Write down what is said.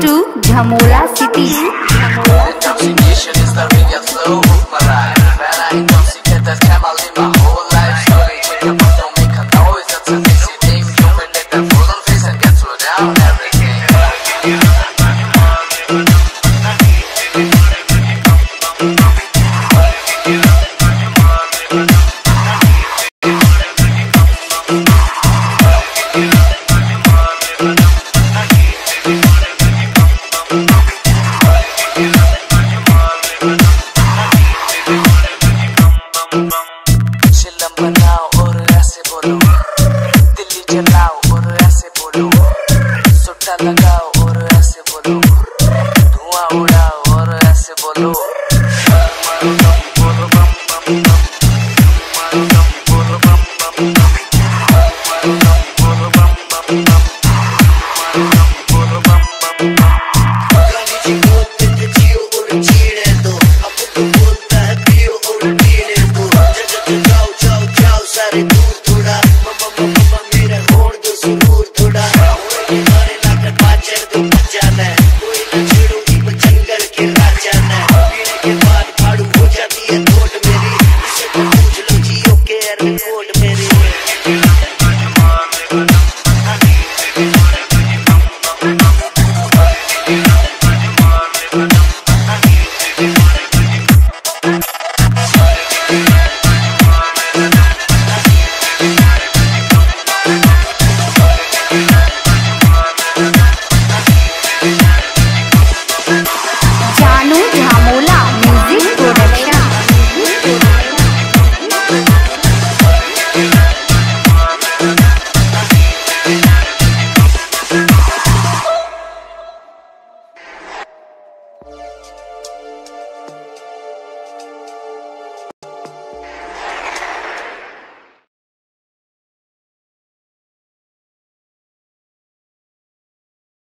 Jamula City.